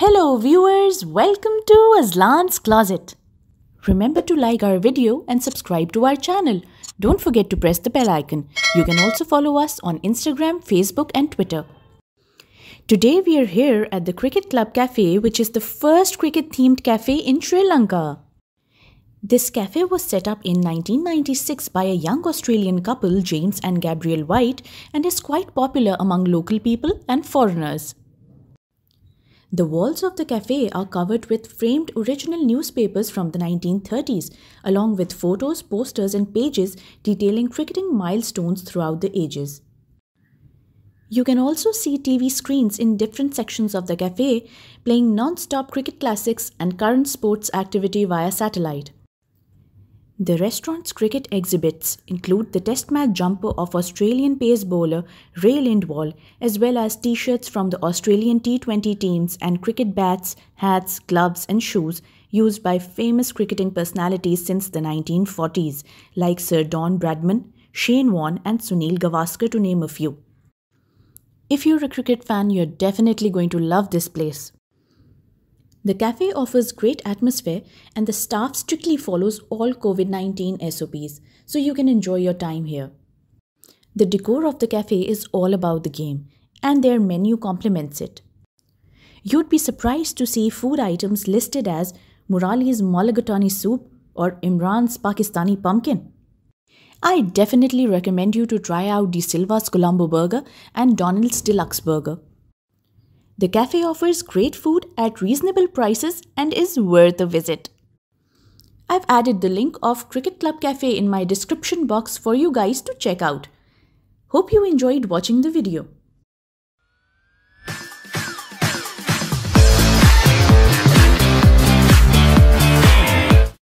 Hello viewers, welcome to Azlan's Closet. Remember to like our video and subscribe to our channel. Don't forget to press the bell icon. You can also follow us on Instagram, Facebook and Twitter. Today we are here at the Cricket Club Cafe, which is the first cricket themed cafe in Sri Lanka. This cafe was set up in 1996 by a young Australian couple, James and Gabrielle White, and is quite popular among local people and foreigners. The walls of the cafe are covered with framed original newspapers from the 1930s, along with photos, posters and pages detailing cricketing milestones throughout the ages. You can also see TV screens in different sections of the cafe, playing non-stop cricket classics and current sports activity via satellite. The restaurant's cricket exhibits include the test match jumper of Australian pace bowler Ray Lindwall, as well as t-shirts from the Australian T20 teams and cricket bats, hats, gloves and shoes used by famous cricketing personalities since the 1940s, like Sir Don Bradman, Shane Warne and Sunil Gavaskar, to name a few. If you're a cricket fan, you're definitely going to love this place. The cafe offers great atmosphere and the staff strictly follows all COVID-19 SOPs, so you can enjoy your time here. The decor of the cafe is all about the game and their menu complements it. You'd be surprised to see food items listed as Murali's Malagatani soup or Imran's Pakistani pumpkin. I definitely recommend you to try out De Silva's Colombo burger and Donald's Deluxe burger. The cafe offers great food at reasonable prices and is worth a visit. I've added the link of Cricket Club Cafe in my description box for you guys to check out. Hope you enjoyed watching the video.